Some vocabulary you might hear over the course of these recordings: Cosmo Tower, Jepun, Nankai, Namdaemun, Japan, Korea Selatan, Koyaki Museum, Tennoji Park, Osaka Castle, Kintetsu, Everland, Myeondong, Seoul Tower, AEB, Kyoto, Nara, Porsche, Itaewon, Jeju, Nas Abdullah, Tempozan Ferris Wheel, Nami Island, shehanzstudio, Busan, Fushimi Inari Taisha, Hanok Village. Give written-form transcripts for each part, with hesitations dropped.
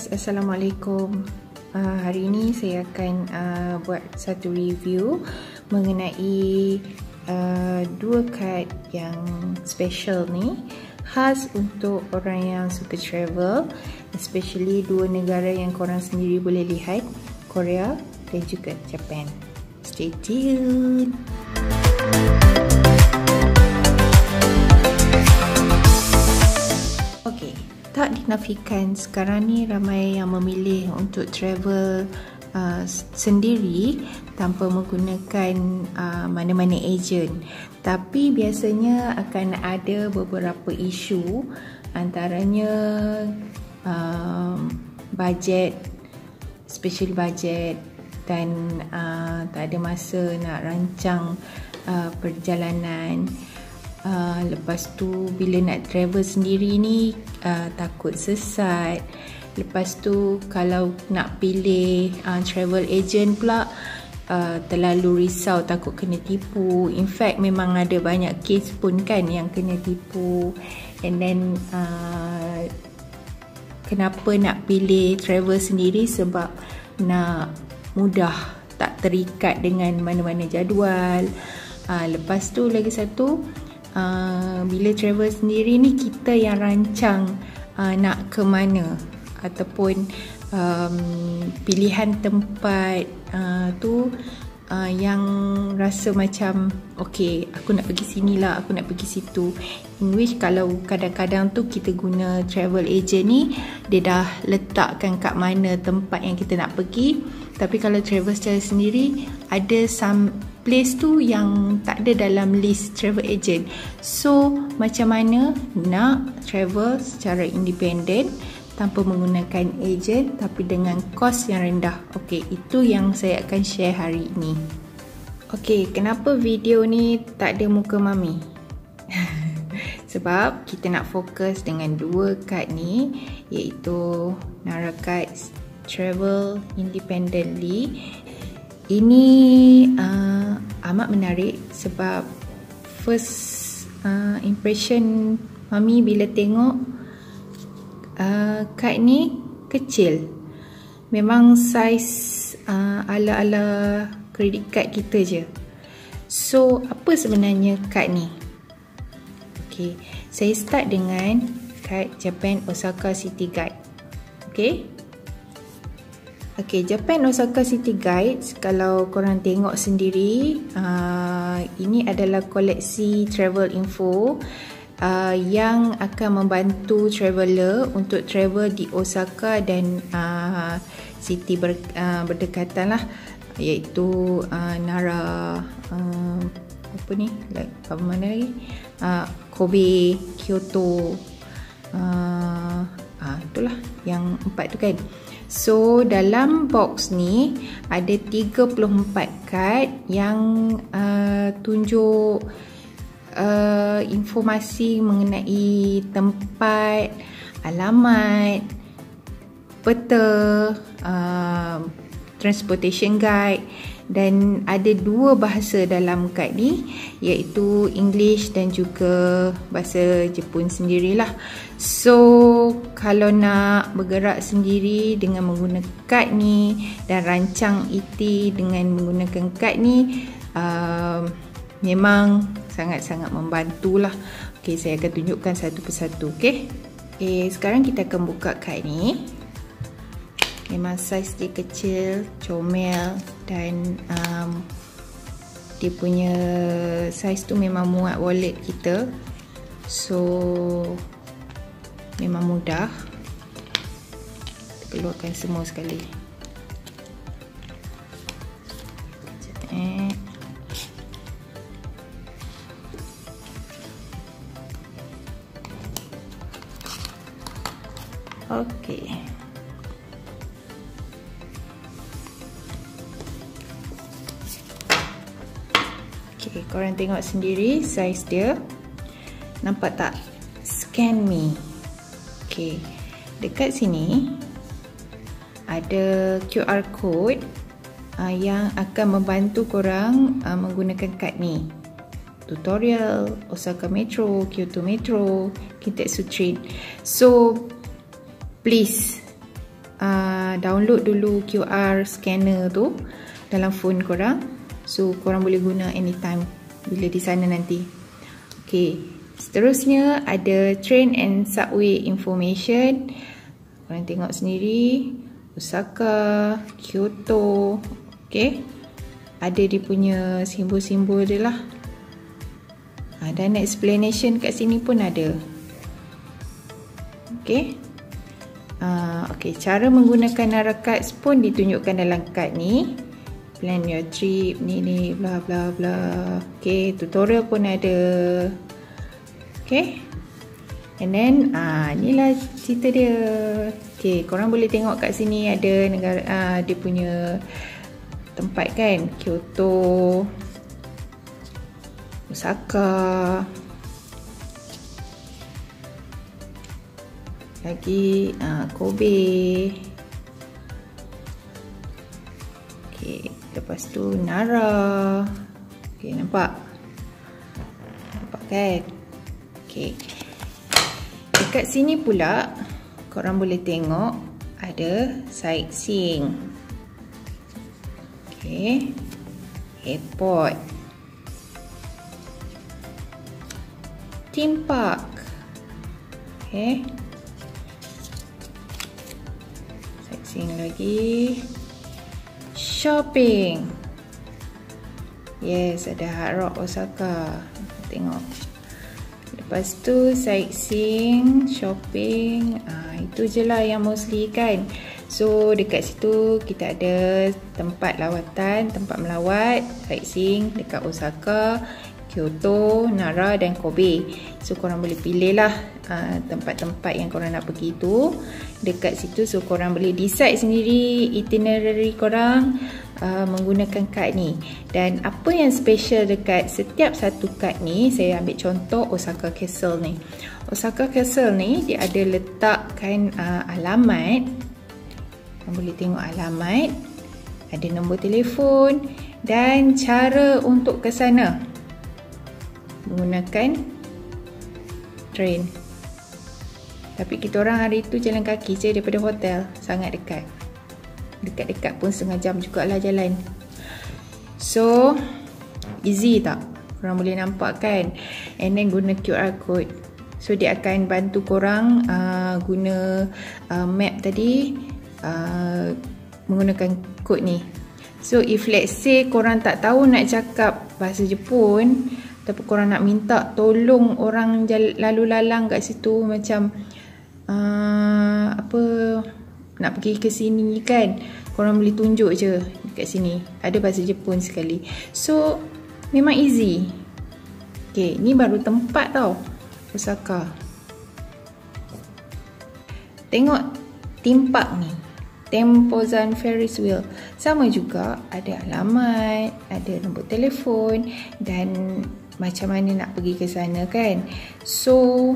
guys, Assalamualaikum. Hari ini saya akan buat satu review mengenai dua kad yang special ni, khas untuk orang yang suka travel, especially dua negara yang korang sendiri boleh lihat, Korea dan juga Japan. Stay tuned. Okay, tak dinafikan sekarang ni ramai yang memilih untuk travel sendiri tanpa menggunakan mana-mana ejen, tapi biasanya akan ada beberapa isu, antaranya bajet, special bajet dan tak ada masa nak rancang perjalanan. Lepas tu bila nak travel sendiri ni takut sesat. Lepas tu kalau nak pilih travel agent pula terlalu risau, takut kena tipu. In fact memang ada banyak kes pun kan yang kena tipu. And then kenapa nak pilih travel sendiri? Sebab nak mudah, tak terikat dengan mana-mana jadual. Lepas tu lagi satu, bila travel sendiri ni kita yang rancang nak ke mana, ataupun pilihan tempat tu yang rasa macam okay, aku nak pergi sini lah, aku nak pergi situ. In which kalau kadang-kadang tu kita guna travel agent ni, dia dah letakkan kat mana tempat yang kita nak pergi. Tapi kalau travel secara sendiri, ada some place tu yang tak ada dalam list travel agent. So macam mana nak travel secara independent tanpa menggunakan ejen tapi dengan kos yang rendah. Okey, itu yang saya akan share hari ini. Okey, kenapa video ni tak ada muka mami? Sebab kita nak fokus dengan dua kad ni, iaitu Naracards Travel Independently. Ini amat menarik sebab first impression mami bila tengok kad ni kecil. Memang saiz ala-ala kredit kad kita je. So apa sebenarnya kad ni? Okay, saya start dengan kad Japan Osaka City Guide. Okay, okay, Japan Osaka City Guide, kalau korang tengok sendiri, ini adalah koleksi travel info yang akan membantu traveller untuk travel di Osaka dan city berdekatan lah, iaitu Nara, apa ni, like apa mana lagi, Kobe, Kyoto, itulah yang empat tu kan. So dalam box ni ada 34 kad yang tunjuk informasi mengenai tempat, alamat, peta, transportation guide, dan ada dua bahasa dalam kad ni, iaitu English dan juga bahasa Jepun sendirilah. So kalau nak bergerak sendiri dengan menggunakan kad ni dan rancang iti dengan menggunakan kad ni, memang sangat-sangat membantulah. Okey, saya akan tunjukkan satu persatu. Okey. Sekarang kita akan buka kad ni. Memang saiz dia kecil, comel dan dia punya saiz tu memang muat wallet kita. So memang mudah. Kita keluarkan semua sekali. Okey. Okey, korang tengok sendiri saiz dia. Nampak tak? Scan me. Okey. Dekat sini ada QR code yang akan membantu korang menggunakan kad ni. Tutorial Osaka Metro, Kyoto Metro, Kintetsu Train. So please download dulu QR scanner tu dalam phone korang, so korang boleh guna anytime bila di sana nanti. Okay, seterusnya ada train and subway information. Korang tengok sendiri, Osaka, Kyoto. Okay, ada dia punya simbol-simbol dia lah. Dan explanation kat sini pun ada. Okay, okay, cara menggunakan Naracards pun ditunjukkan dalam kad ni. Plan your trip, ni bla bla bla. Okay, tutorial pun ada. Okay, and then ni lah cerita dia. Okay, korang boleh tengok kat sini ada negara, dia punya tempat kan, Kyoto, Osaka, lagi Kobe. Okey, lepas tu Nara. Okey, nampak? Nampak kan? Okey. Dekat sini pula korang boleh tengok ada sightseeing. Okey. Airport, theme park. Okay, sightseeing lagi, shopping. Yes, ada Hard Rock Osaka, tengok. Lepas tu sightseeing, shopping, itu je lah yang mostly kan. So dekat situ kita ada tempat lawatan, tempat melawat, sightseeing dekat Osaka, Kyoto, Nara dan Kobe. So korang boleh pilih lah tempat-tempat yang korang nak pergi tu dekat situ. So korang boleh decide sendiri itinerary korang menggunakan kad ni. Dan apa yang special dekat setiap satu kad ni, saya ambil contoh Osaka Castle ni. Osaka Castle ni dia ada letakkan alamat. Korang boleh tengok alamat, ada nombor telefon dan cara untuk ke sana menggunakan train. Tapi kita orang hari tu jalan kaki je daripada hotel, sangat dekat. Dekat-dekat pun setengah jam jugalah jalan. So easy tak? Korang boleh nampak kan? And then guna QR code. So dia akan bantu korang guna map tadi menggunakan kod ni. So if let's say korang tak tahu nak cakap bahasa Jepun, tapi korang nak minta tolong orang lalu lalang kat situ, macam apa, nak pergi ke sini kan, korang boleh tunjuk je kat sini ada bahasa Jepun sekali. So memang easy. Okay, ni baru tempat tau, Osaka. Tengok theme park ni, Tempozan Ferris Wheel, sama juga ada alamat, ada nombor telefon dan macam mana nak pergi ke sana kan. So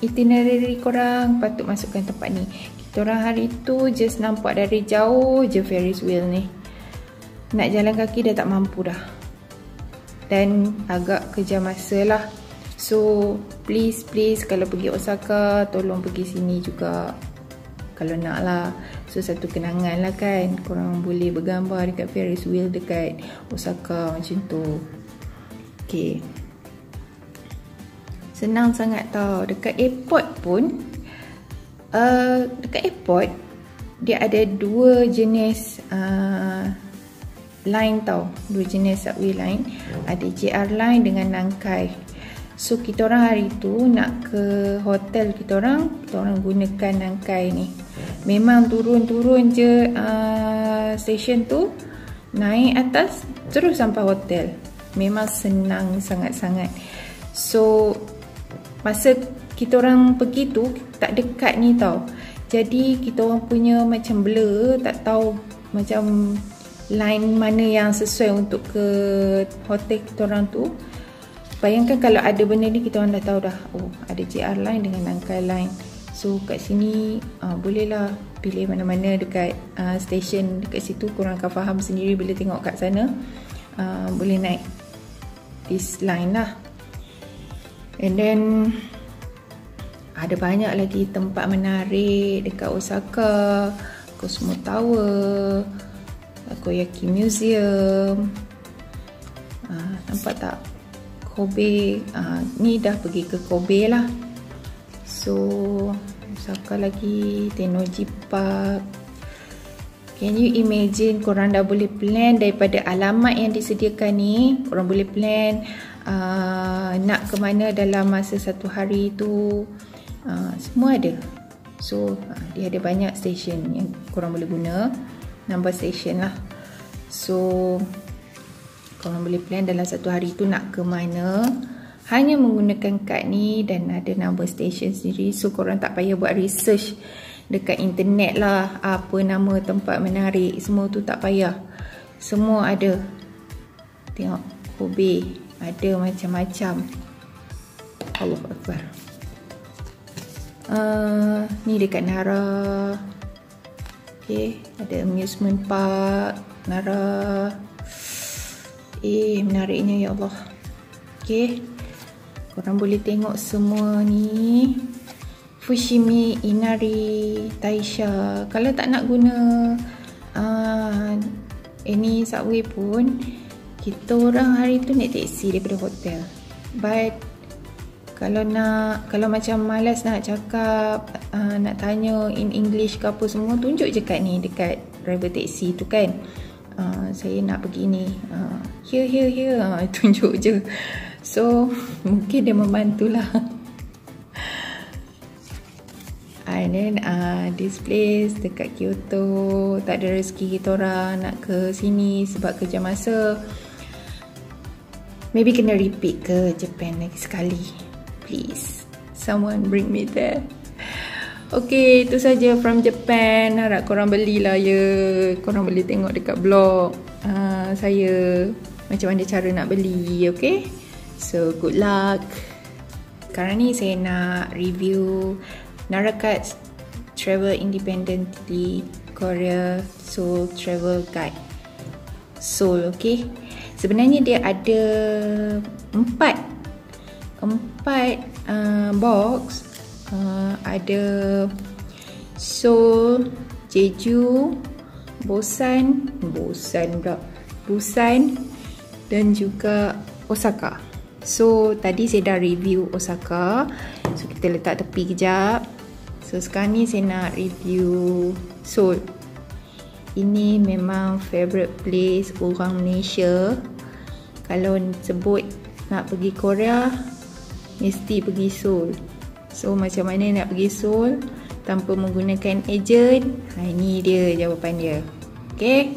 itinerary korang patut masukkan tempat ni. Kita orang hari tu just nampak dari jauh je Ferris wheel ni, nak jalan kaki dah tak mampu dah, dan agak kejar masa lah. So please kalau pergi Osaka tolong pergi sini juga kalau nak lah. So satu kenangan lah kan, korang boleh bergambar dekat Ferris wheel dekat Osaka macam tu. Okay, senang sangat tau. Dekat airport pun, dekat airport dia ada dua jenis line tau, dua jenis subway line. Ada JR line dengan Nankai. So kita orang hari tu nak ke hotel kita orang gunakan Nankai ni. Memang turun-turun je stesen tu, naik atas terus sampai hotel. Memang senang sangat-sangat. So masa kita orang pergi tu tak dekat ni tau, jadi kita orang punya macam blur, tak tahu macam line mana yang sesuai untuk ke hotel kita orang tu. Bayangkan kalau ada benda ni, kita orang dah tahu dah, oh ada JR line dengan Nankai line. So kat sini bolehlah pilih mana-mana dekat stesen dekat situ. Korang akan faham sendiri bila tengok kat sana. Boleh naik this line lah. And then Ada banyak lagi tempat menarik dekat Osaka. Cosmo Tower, Koyaki Museum. Nampak tak? Kobe. Ni dah pergi ke Kobe lah. So, Osaka lagi, Tennoji Park. Can you imagine korang dah boleh plan daripada alamat yang disediakan ni. Korang boleh plan nak ke mana dalam masa satu hari tu. Semua ada. So, dia ada banyak stesen yang korang boleh guna. Number stesen lah. So, korang boleh plan dalam satu hari tu nak ke mana. Hanya menggunakan kad ni dan ada number stesen sendiri. So, korang tak payah buat research dekat internet lah, apa nama tempat menarik, semua tu tak payah, semua ada. Tengok Kobe, ada macam-macam. Allah Akbar. Ni dekat Nara. Okay, ada amusement park Nara. Menariknya, ya Allah. Okay, korang boleh tengok semua ni. Fushimi Inari Taisha. Kalau tak nak guna any subway pun, kita orang hari tu naik teksi daripada hotel. But kalau nak, kalau macam malas nak cakap, nak tanya in English ke apa semua, tunjuk je kat ni, dekat driver teksi tu kan, saya nak pergi ni, here tunjuk je. So mungkin dia membantulah. And then this place dekat Kyoto, tak ada rezeki kita orang nak ke sini sebab kerja masa. Maybe kena repeat ke Japan lagi sekali. Please, someone bring me there. Okay, itu saja from Japan. Harap korang belilah ya. Korang boleh tengok dekat blog saya macam mana cara nak beli. Okay, so good luck. Sekarang ni saya nak review Naracards Travel Independently Korea Seoul Travel Guide Seoul. Okay, sebenarnya dia ada empat box. Ada Seoul, Jeju, Busan dan juga Osaka. So tadi saya dah review Osaka, so kita letak tepi kejap. So sekarang ni saya nak review Seoul. Ini memang favourite place orang Malaysia. Kalau sebut nak pergi Korea, mesti pergi Seoul. So macam mana nak pergi Seoul tanpa menggunakan ejen? Ini dia jawapan dia. Okay,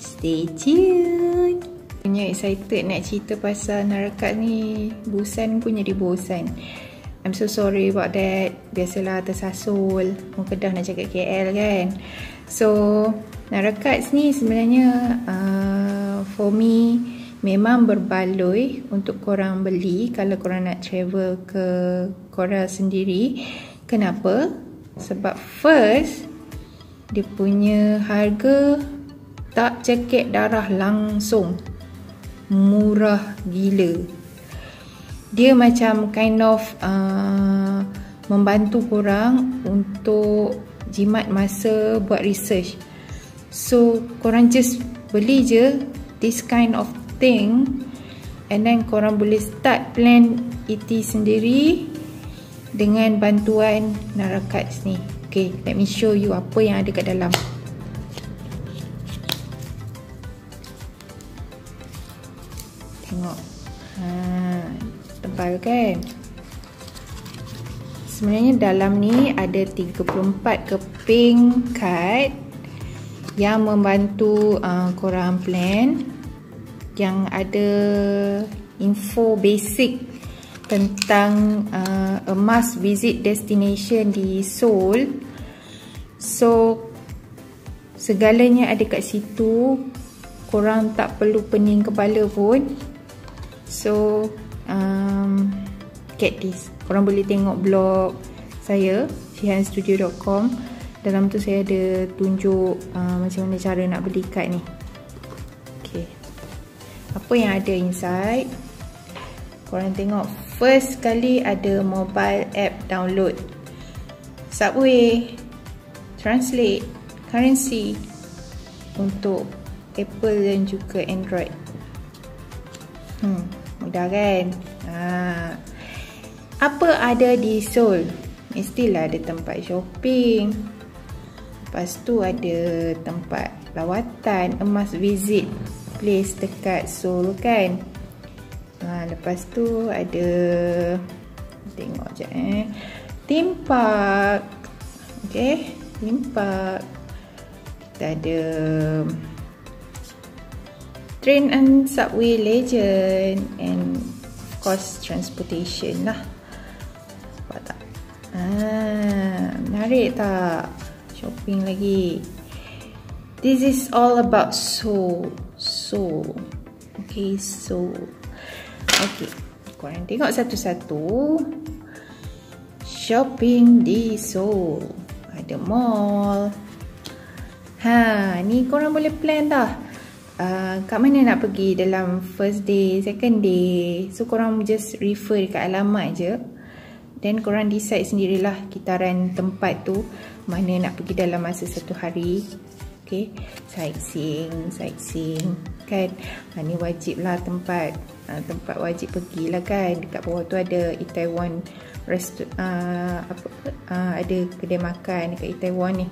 stay tuned. Punya excited nak cerita pasal Naracards ni. Busan punya di Busan. I'm so sorry about that. Biasalah tersasul. Orang Kedah nak cakap KL kan. So, Naracards ni sebenarnya for me memang berbaloi untuk korang beli kalau korang nak travel ke Korea sendiri. Kenapa? Sebab first, dia punya harga tak cekik darah langsung. Murah gila. Dia macam kind of membantu korang untuk jimat masa buat research. So korang just beli je this kind of thing and then korang boleh start plan it sendiri dengan bantuan Naracards ni. Okay, let me show you apa yang ada kat dalam. Tengok. Tebal kan. Sebenarnya dalam ni ada 34 keping kad yang membantu korang plan, yang ada info basic tentang a must visit destination di Seoul. So segalanya ada kat situ, korang tak perlu pening kepala pun. So get this. Korang boleh tengok blog saya, shehanzstudio.com. Dalam tu saya ada tunjuk macam mana cara nak beli kad ni. Okay, apa yang ada inside, korang tengok. First sekali ada mobile app download. subway, translate, currency untuk Apple dan juga Android. Mudah kan? Apa ada di Seoul? Mestilah ada tempat shopping. Lepas tu ada tempat lawatan, a must visit place dekat Seoul kan. Lepas tu ada, tengok je theme park. Okay, theme park. Kita ada train and subway legend, and of course transportation lah. Nampak tak? Menarik tak? Shopping lagi. This is all about Seoul. Seoul. Okay, Seoul. Okay, korang tengok satu-satu. Shopping di Seoul. Ada mall. Ni korang boleh plan dah. Kat mana nak pergi dalam first day, second day. So korang just refer dekat alamat je. Then korang decide sendirilah kitaran tempat tu, mana nak pergi dalam masa satu hari. Okay, sightseeing, sightseeing kan. Ni wajib lah tempat, tempat wajib pergilah kan. Dekat bawah tu ada Itaewon ada kedai makan dekat Itaewon ni.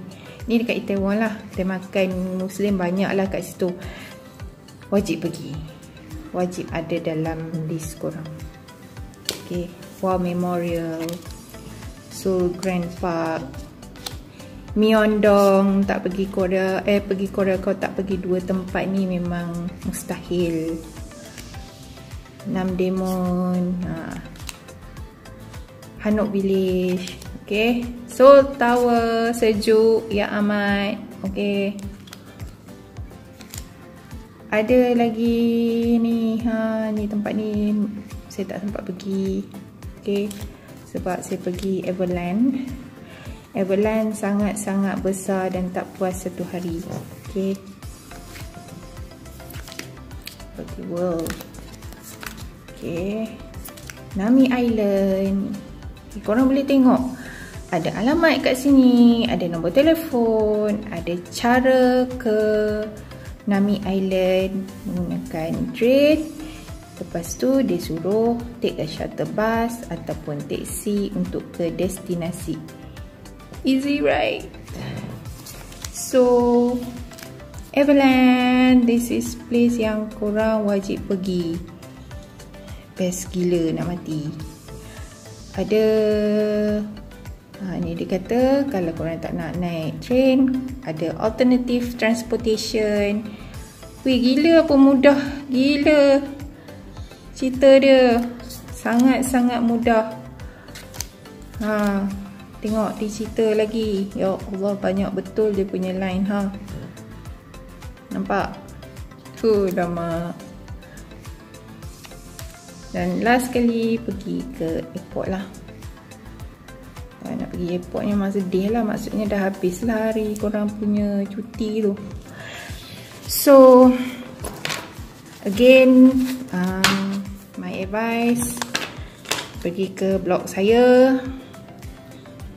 Ni dekat Itaewon lah, kedai makan Muslim banyak lah kat situ. Wajib pergi, wajib ada dalam list korang. Okay, War Memorial, Seoul Grand Park, Myeondong. Tak pergi Korea, pergi Korea kau tak pergi dua tempat ni memang mustahil. Namdaemun, Hanok Village, okay, Seoul Tower, sejuk ya amat, okay. Ada lagi ni, ni tempat ni saya tak sempat pergi. Okay, sebab saya pergi Everland. Everland sangat-sangat besar dan tak puas satu hari. Okay, okay, world. Okay, Nami Island. Okay, korang boleh tengok ada alamat kat sini, ada nombor telefon, ada cara ke Nami Island menggunakan train. Lepas tu dia suruh take a shuttle bus ataupun teksi untuk ke destinasi. Easy right? So Everland, this is place yang korang wajib pergi. Best gila nak mati. Ada, ni dia kata kalau korang tak nak naik train, ada alternative transportation. Weh gila apa mudah gila cerita dia, sangat-sangat mudah. Tengok dia cerita lagi. Ya Allah, banyak betul dia punya line. Nampak? Tu lama. Dan last kali pergi ke airport lah. Nak pergi airport memang sedih lah, maksudnya dah habis lah hari korang punya cuti tu. So again, my advice, pergi ke blog saya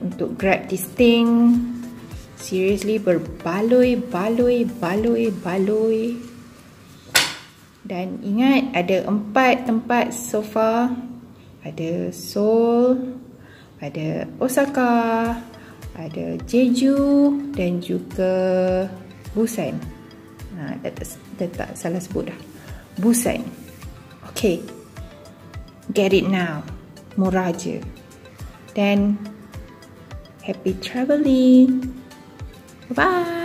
untuk grab this thing. Seriously, berbaloi. Dan ingat ada 4 tempat so far. Ada Seoul, ada Osaka, ada Jeju dan juga Busan. Dah tak salah sebut dah, Busan. Okay, get it now, murah je. Then happy traveling. Bye.